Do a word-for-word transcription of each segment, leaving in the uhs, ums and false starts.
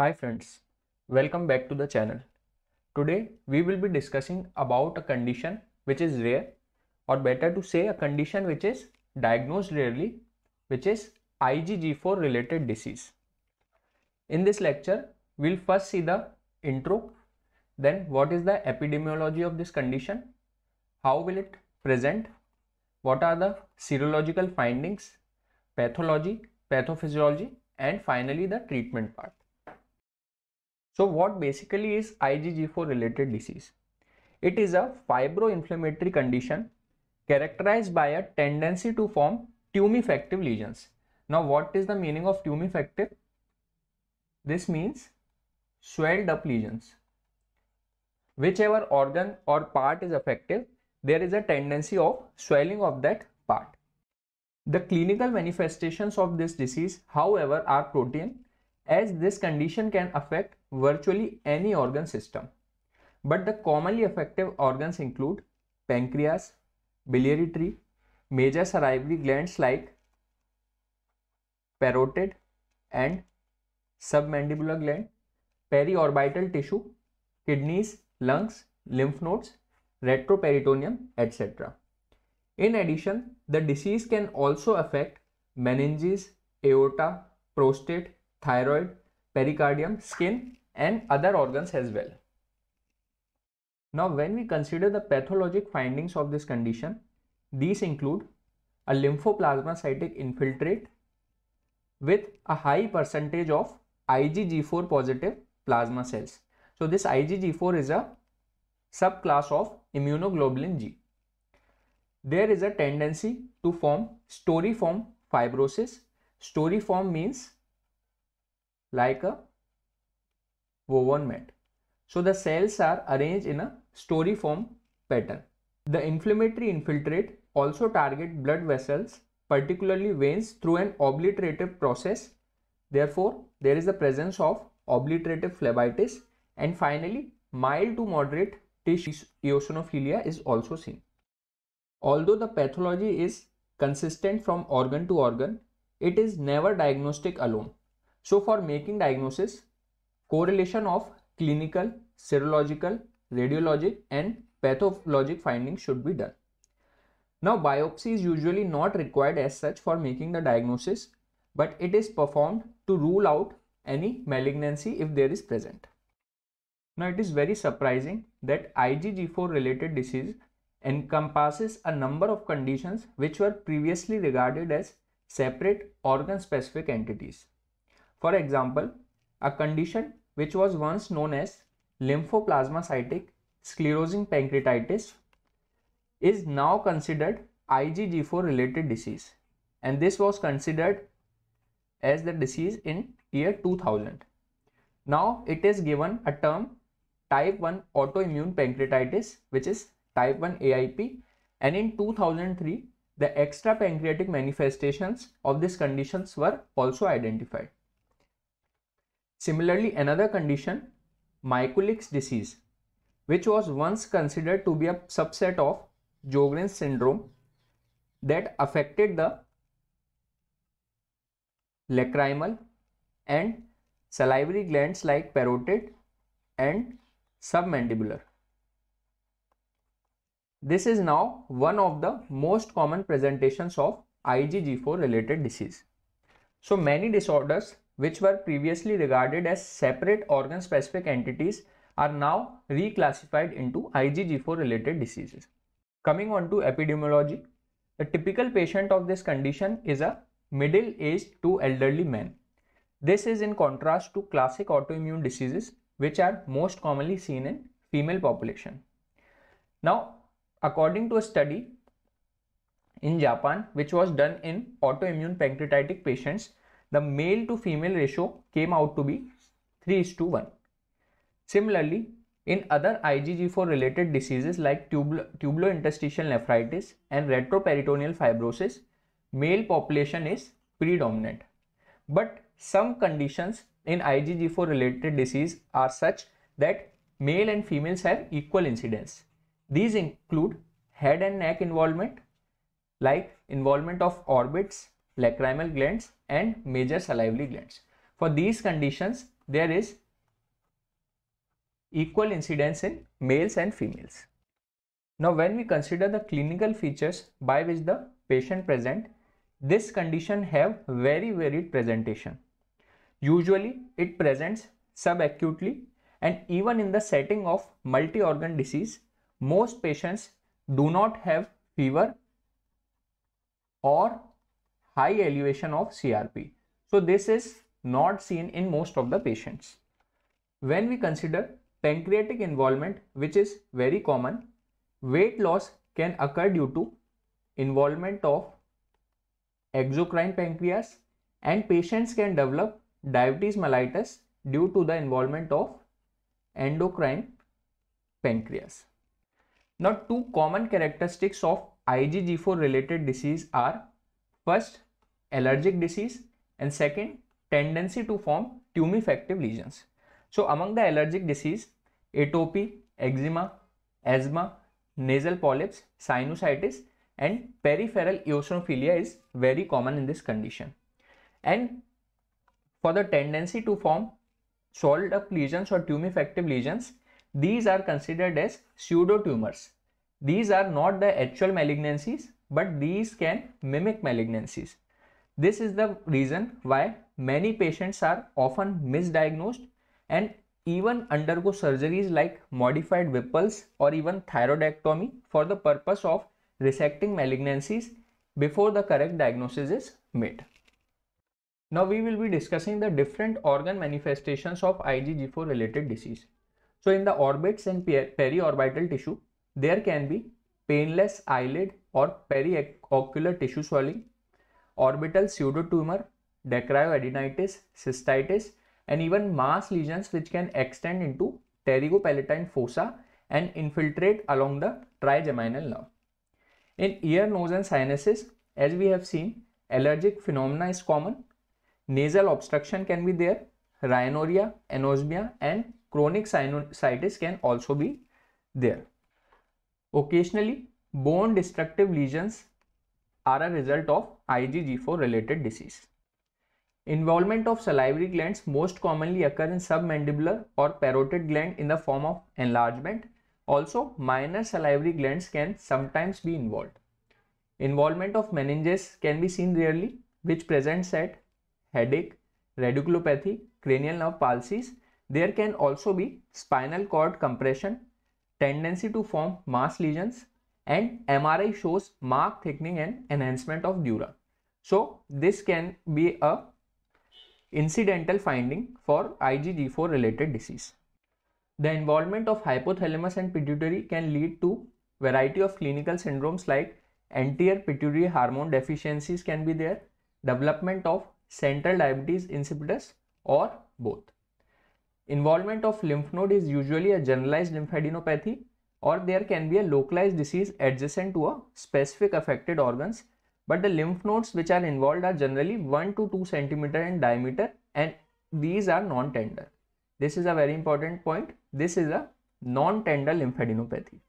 Hi friends, welcome back to the channel. Today we will be discussing about a condition which is rare, or better to say a condition which is diagnosed rarely, which is I G G four related disease. In this lecture we will first see the intro, then what is the epidemiology of this condition, how will it present, what are the serological findings, pathology, pathophysiology, and finally the treatment part. So what basically is I G G four related disease? It is a fibroinflammatory condition characterized by a tendency to form tumefactive lesions. Now what is the meaning of tumefactive? This means swelled up lesions. Whichever organ or part is affected, there is a tendency of swelling of that part. The clinical manifestations of this disease, however, are protein, as this condition can affect virtually any organ system. But the commonly affected organs include pancreas, biliary tree, major salivary glands like parotid and submandibular gland, periorbital tissue, kidneys, lungs, lymph nodes, retroperitoneum, et cetera. In addition, the disease can also affect meninges, aorta, prostate, thyroid, pericardium, skin, and other organs as well. Now, when we consider the pathologic findings of this condition, these include a lymphoplasmacytic infiltrate with a high percentage of I G G four positive plasma cells. So this I G G four is a subclass of immunoglobulin G. There is a tendency to form storiform fibrosis. Storiform means like a woven mat. So the cells are arranged in a storiform pattern. The inflammatory infiltrate also target blood vessels, particularly veins, through an obliterative process. Therefore, there is the presence of obliterative phlebitis, and finally mild to moderate tissue eosinophilia is also seen. Although the pathology is consistent from organ to organ, it is never diagnostic alone. So for making diagnosis, correlation of clinical, serological, radiologic, and pathologic findings should be done. Now, biopsy is usually not required as such for making the diagnosis, but it is performed to rule out any malignancy if there is present. Now, it is very surprising that I G G four related disease encompasses a number of conditions which were previously regarded as separate organ-specific entities. For example, a condition which was once known as lymphoplasmacytic sclerosing pancreatitis is now considered I G G four related disease, and this was considered as the disease in year two thousand. Now it is given a term type one autoimmune pancreatitis, which is type one A I P, and in two thousand three the extra pancreatic manifestations of these conditions were also identified. Similarly, another condition, Mikulic's disease, which was once considered to be a subset of Jörgensen syndrome that affected the lacrimal and salivary glands like parotid and submandibular. This is now one of the most common presentations of I G G four related disease. So many disorders which were previously regarded as separate organ specific entities are now reclassified into I G G four related diseases. Coming on to epidemiology, the typical patient of this condition is a middle aged to elderly man. This is in contrast to classic autoimmune diseases which are most commonly seen in female population. Now, according to a study in Japan, which was done in autoimmune pancreatitic patients, the male to female ratio came out to be three is to one. Similarly, in other I G G four related diseases like tubul tubulointerstitial nephritis and retroperitoneal fibrosis, male population is predominant. But some conditions in I G G four related disease are such that male and females have equal incidence. These include head and neck involvement, like involvement of orbits, lacrimal glands, and major salivary glands. For these conditions, there is equal incidence in males and females. Now when we consider the clinical features by which the patient present, this condition have very varied presentation. Usually it presents subacutely, and even in the setting of multi-organ disease, most patients do not have fever or high elevation of C R P. So this is not seen in most of the patients. When we consider pancreatic involvement, which is very common, weight loss can occur due to involvement of exocrine pancreas, and patients can develop diabetes mellitus due to the involvement of endocrine pancreas. Now two common characteristics of I G G four related disease are, first, allergic disease, and second, tendency to form tumefactive lesions. So among the allergic disease, atopy, eczema, asthma, nasal polyps, sinusitis and peripheral eosinophilia is very common in this condition. And for the tendency to form swelled up lesions or tumefactive lesions, these are considered as pseudotumors. These are not the actual malignancies, but these can mimic malignancies. This is the reason why many patients are often misdiagnosed and even undergo surgeries like modified Whipple's or even thyroidectomy for the purpose of resecting malignancies before the correct diagnosis is made. Now we will be discussing the different organ manifestations of I G G four related disease. So in the orbits and peri-orbital tissue, there can be painless eyelid or periocular tissue swelling, orbital pseudotumor, dacryoadenitis, cystitis, and even mass lesions which can extend into pterygopalatine fossa and infiltrate along the trigeminal nerve. In ear, nose and sinuses, as we have seen, allergic phenomena is common. Nasal obstruction can be there. Rhinorrhea, anosmia and chronic sinusitis can also be there. Occasionally, bone destructive lesions are a result of I G G four related disease. Involvement of salivary glands most commonly occur in submandibular or parotid gland in the form of enlargement. Also, minor salivary glands can sometimes be involved. Involvement of meninges can be seen rarely, which presents at headache, radiculopathy, cranial nerve palsies. There can also be spinal cord compression, tendency to form mass lesions, and M R I shows marked thickening and enhancement of dura. So this can be a incidental finding for I G G four related disease. The involvement of hypothalamus and pituitary can lead to variety of clinical syndromes like anterior pituitary hormone deficiencies can be there, development of central diabetes insipidus or both. Involvement of lymph node is usually a generalized lymphadenopathy, or there can be a localized disease adjacent to a specific affected organs, but the lymph nodes which are involved are generally one to two centimeters in diameter and these are non-tender. This is a very important point. This is a non-tender lymphadenopathy.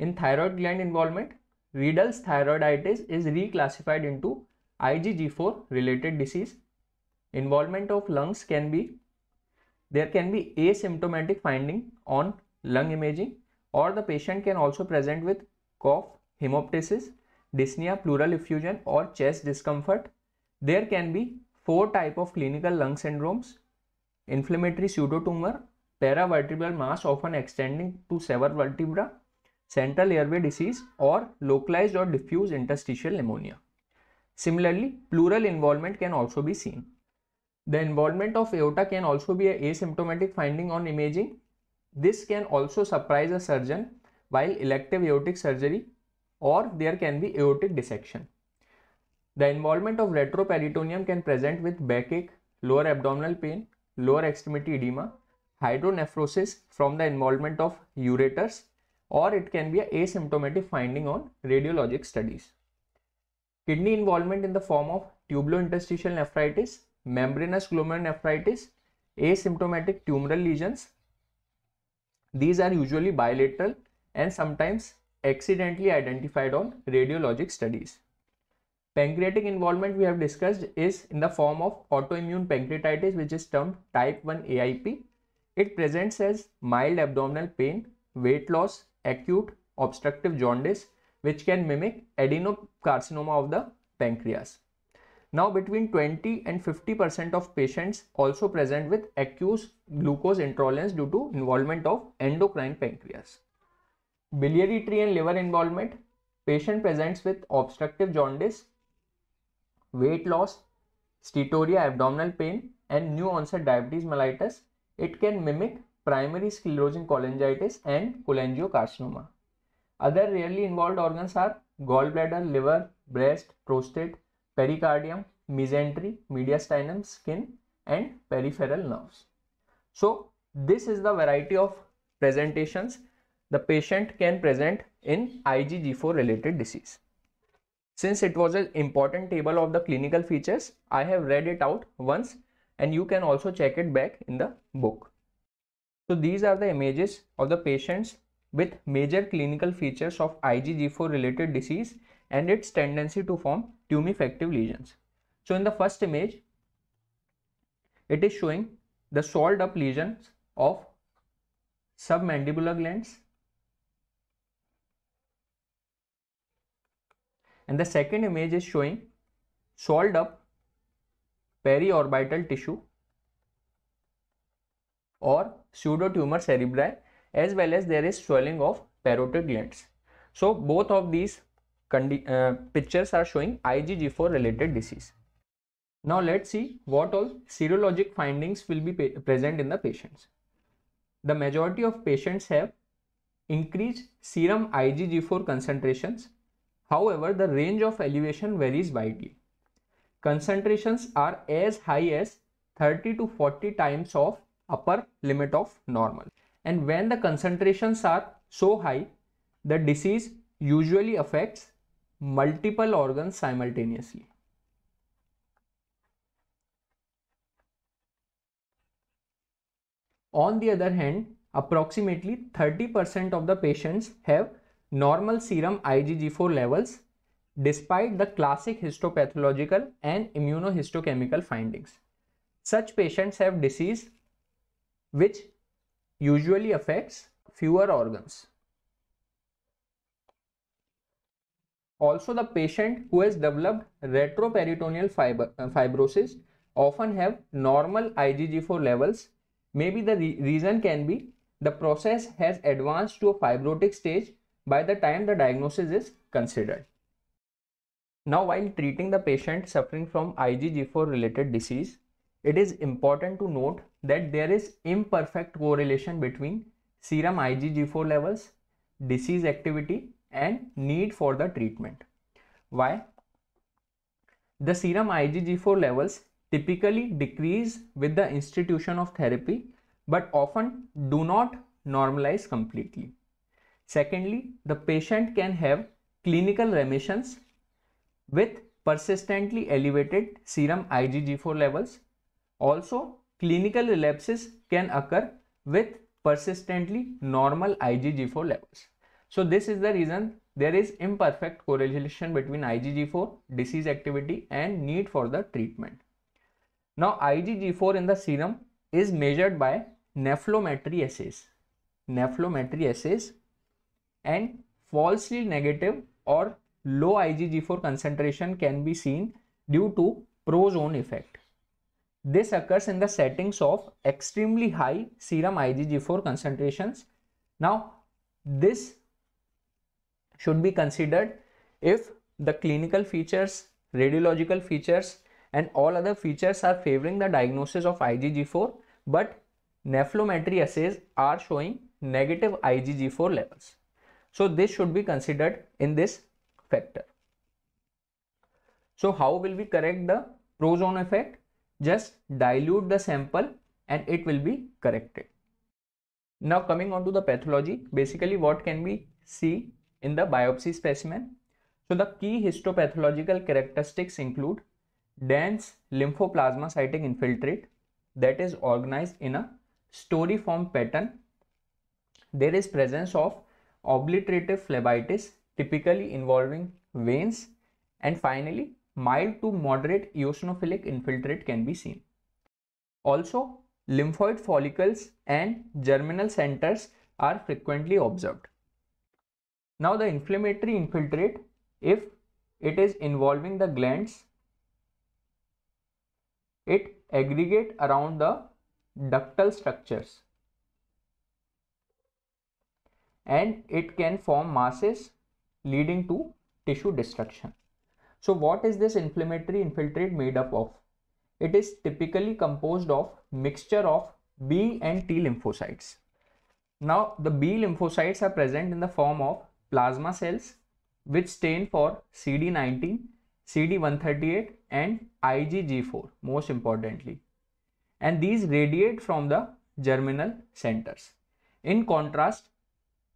In thyroid gland involvement, Riedel's thyroiditis is reclassified into I G G four related disease. Involvement of lungs can be, there can be asymptomatic finding on lung imaging, or the patient can also present with cough, hemoptysis, dyspnea, pleural effusion or chest discomfort. There can be four types of clinical lung syndromes: inflammatory pseudotumor, paravertebral mass often extending to several vertebra, central airway disease or localized or diffuse interstitial pneumonia. Similarly, pleural involvement can also be seen. The involvement of aorta can also be an asymptomatic finding on imaging. This can also surprise a surgeon while elective aortic surgery, or there can be aortic dissection. The involvement of retroperitoneum can present with backache, lower abdominal pain, lower extremity edema, hydronephrosis from the involvement of ureters, or it can be an asymptomatic finding on radiologic studies. Kidney involvement in the form of tubulointerstitial nephritis, membranous glomerulonephritis, asymptomatic tumoral lesions. These are usually bilateral and sometimes accidentally identified on radiologic studies. Pancreatic involvement we have discussed is in the form of autoimmune pancreatitis, which is termed type one A I P. It presents as mild abdominal pain, weight loss, acute obstructive jaundice, which can mimic adenocarcinoma of the pancreas. Now, between twenty and fifty percent of patients also present with acute glucose intolerance due to involvement of endocrine pancreas. Biliary tree and liver involvement. Patient presents with obstructive jaundice, weight loss, steatoria, abdominal pain, and new onset diabetes mellitus. It can mimic primary sclerosing cholangitis and cholangiocarcinoma. Other rarely involved organs are gallbladder, liver, breast, prostate, pericardium, mesentery, mediastinum, skin, and peripheral nerves. So this is the variety of presentations the patient can present in I g G four related disease. Since it was an important table of the clinical features, I have read it out once and you can also check it back in the book. So these are the images of the patients with major clinical features of I g G four related disease and its tendency to form tumefactive lesions. So in the first image, it is showing the swelled up lesions of submandibular glands. And the second image is showing swelled up periorbital tissue or pseudotumor cerebri, as well as there is swelling of parotid glands. So both of these uh, pictures are showing I g G four related disease. Now let's see what all serologic findings will be present in the patients. The majority of patients have increased serum I g G four concentrations. However, the range of elevation varies widely. Concentrations are as high as thirty to forty times of upper limit of normal. And when the concentrations are so high, the disease usually affects multiple organs simultaneously. On the other hand, approximately thirty percent of the patients have normal serum I g G four levels despite the classic histopathological and immunohistochemical findings. Such patients have disease which usually affects fewer organs. Also, the patient who has developed retroperitoneal fibrosis often have normal I g G four levels. Maybe the re reason can be the process has advanced to a fibrotic stage by the time the diagnosis is considered. Now, while treating the patient suffering from I g G four related disease, it is important to note that there is imperfect correlation between serum I g G four levels, disease activity, and need for the treatment. Why? The serum I g G four levels typically decrease with the institution of therapy, but often do not normalize completely. Secondly, the patient can have clinical remissions with persistently elevated serum I g G four levels. Also, clinical relapses can occur with persistently normal I g G four levels. So this is the reason there is imperfect correlation between I g G four, disease activity, and need for the treatment. Now, I g G four in the serum is measured by nephelometry assays. Nephelometry assays and falsely negative or low I g G four concentration can be seen due to prozone effect. This occurs in the settings of extremely high serum I g G four concentrations. Now, this should be considered if the clinical features, radiological features, and all other features are favoring the diagnosis of I g G four, but nephelometry assays are showing negative I g G four levels. So this should be considered in this factor. So how will we correct the prozone effect? Just dilute the sample and it will be corrected. Now, coming on to the pathology, basically what can we see in the biopsy specimen? So the key histopathological characteristics include dense lymphoplasmacytic infiltrate that is organized in a storiform pattern. There is presence of obliterative phlebitis, typically involving veins, and finally mild to moderate eosinophilic infiltrate can be seen. Also, lymphoid follicles and germinal centers are frequently observed. Now, the inflammatory infiltrate, if it is involving the glands, it aggregates around the ductal structures and it can form masses leading to tissue destruction. So what is this inflammatory infiltrate made up of? It is typically composed of mixture of B and T lymphocytes. Now the B lymphocytes are present in the form of plasma cells which stain for C D nineteen, C D one thirty-eight and I g G four most importantly, and these radiate from the germinal centers. In contrast,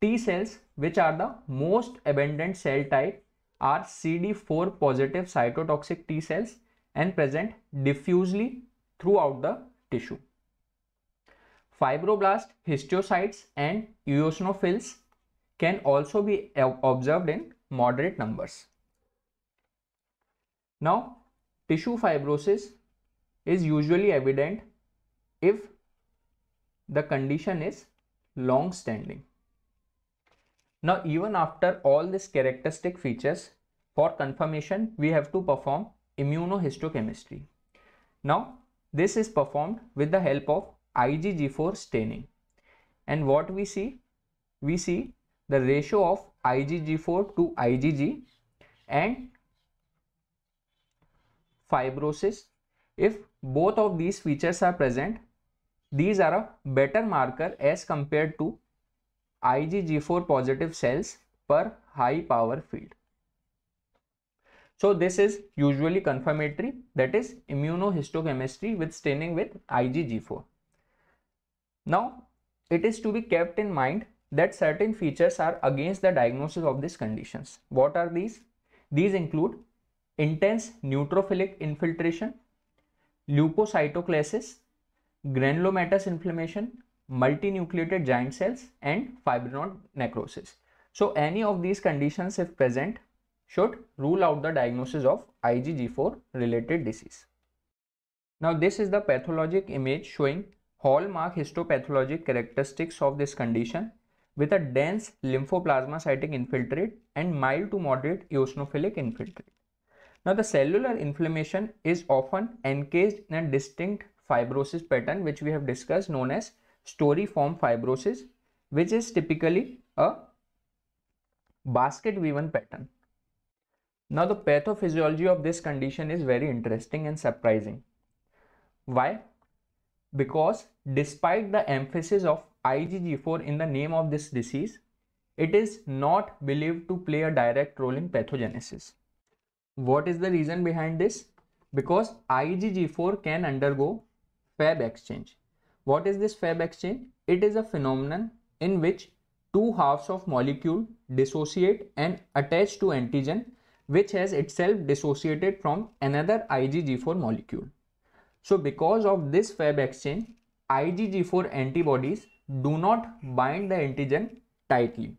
T cells, which are the most abundant cell type, are C D four positive cytotoxic T cells and present diffusely throughout the tissue. Fibroblast, histiocytes and eosinophils can also be observed in moderate numbers. Now, tissue fibrosis is usually evident if the condition is long standing. Now, even after all these characteristic features, for confirmation, we have to perform immunohistochemistry. Now, this is performed with the help of I g G four staining. And what we see? We see the ratio of I g G four to I g G and fibrosis. If both of these features are present, these are a better marker as compared to I g G four positive cells per high power field. So this is usually confirmatory, that is immunohistochemistry with staining with I g G four. Now it is to be kept in mind that certain features are against the diagnosis of these conditions. What are these? These include intense neutrophilic infiltration, leukocytoclasis, granulomatous inflammation, multinucleated giant cells and fibrinod necrosis. So any of these conditions if present should rule out the diagnosis of I g G four related disease. Now this is the pathologic image showing hallmark histopathologic characteristics of this condition with a dense lymphoplasmacytic infiltrate and mild to moderate eosinophilic infiltrate. Now the cellular inflammation is often encased in a distinct fibrosis pattern which we have discussed, known as storiform fibrosis, which is typically a basket weaving pattern. Now the pathophysiology of this condition is very interesting and surprising. Why? Because despite the emphasis of I g G four in the name of this disease, it is not believed to play a direct role in pathogenesis. What is the reason behind this? Because I g G four can undergo Fab exchange. What is this Fab exchange? It is a phenomenon in which two halves of molecule dissociate and attach to antigen which has itself dissociated from another I g G four molecule. So because of this Fab exchange, I g G four antibodies do not bind the antigen tightly.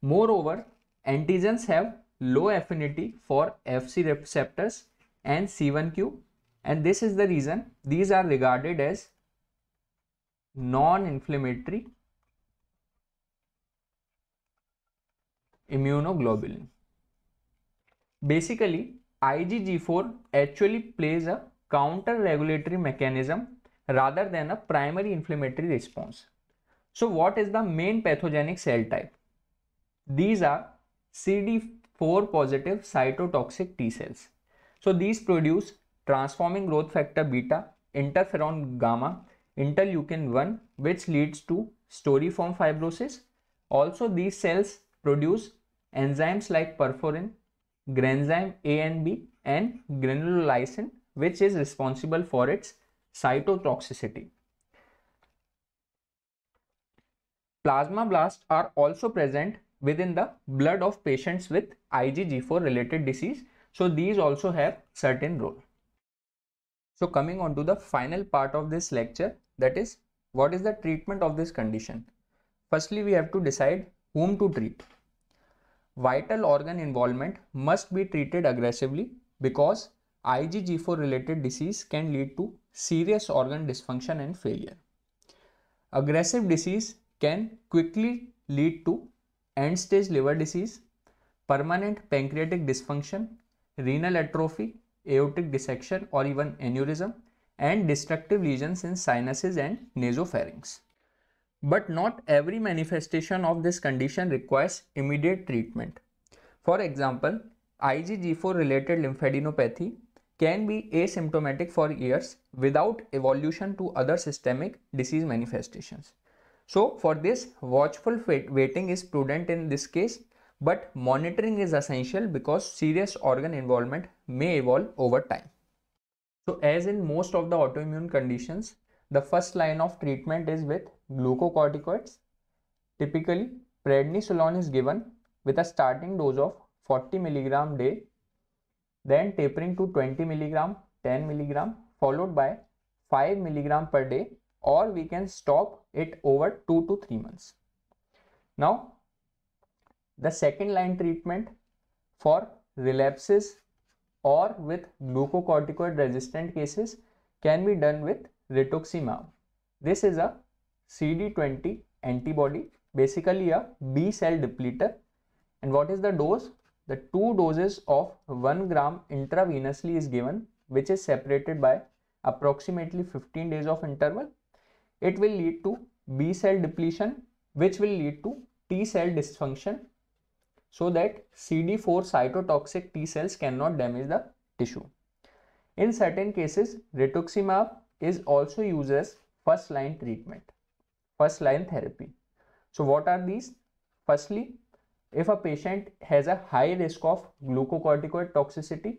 Moreover, antigens have low affinity for F c receptors and C one Q, and this is the reason these are regarded as non-inflammatory immunoglobulin. Basically, I g G four actually plays a counter-regulatory mechanism rather than a primary inflammatory response. So what is the main pathogenic cell type? These are C D four positive cytotoxic T cells. So these produce transforming growth factor beta, interferon gamma, interleukin one, which leads to storiform fibrosis. Also, these cells produce enzymes like perforin, granzyme A and B and granulysin, which is responsible for its cytotoxicity. Plasmablasts are also present within the blood of patients with I g G four related disease, so these also have certain role. So coming on to the final part of this lecture, that is, what is the treatment of this condition? Firstly, we have to decide whom to treat. Vital organ involvement must be treated aggressively because I G G four related disease can lead to serious organ dysfunction and failure. Aggressive disease can quickly lead to end-stage liver disease, permanent pancreatic dysfunction, renal atrophy, aortic dissection or even aneurysm, and destructive lesions in sinuses and nasopharynx. But not every manifestation of this condition requires immediate treatment. For example, I G G four related lymphadenopathy can be asymptomatic for years without evolution to other systemic disease manifestations. So for this, watchful waiting is prudent in this case, but monitoring is essential because serious organ involvement may evolve over time. So as in most of the autoimmune conditions, the first line of treatment is with glucocorticoids. Typically, prednisolone is given with a starting dose of forty milligrams day, then tapering to twenty milligrams, ten milligrams, followed by five milligrams per day, or we can stop it over two to three months. Now, the second line treatment for relapses or with glucocorticoid resistant cases can be done with rituximab. This is a C D twenty antibody, basically a B cell depleter. And what is the dose? The two doses of one gram intravenously is given, which is separated by approximately fifteen days of interval. It will lead to B cell depletion, which will lead to T cell dysfunction, so that C D four cytotoxic T cells cannot damage the tissue. In certain cases, rituximab is also used as first line treatment, first line therapy. So what are these? Firstly, if a patient has a high risk of glucocorticoid toxicity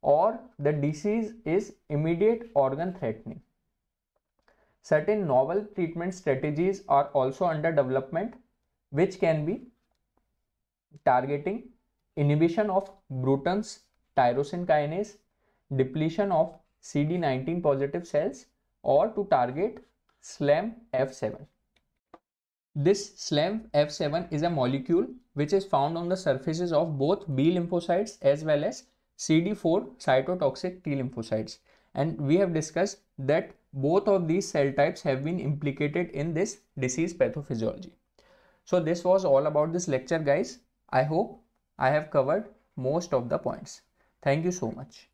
or the disease is immediate organ threatening. Certain novel treatment strategies are also under development, which can be targeting inhibition of Bruton's tyrosine kinase, depletion of C D nineteen positive cells, or to target SLAM F seven. This SLAM F seven is a molecule which is found on the surfaces of both B lymphocytes as well as C D four cytotoxic T lymphocytes, and we have discussed that both of these cell types have been implicated in this disease pathophysiology. So this was all about this lecture, guys. I hope I have covered most of the points. Thank you so much.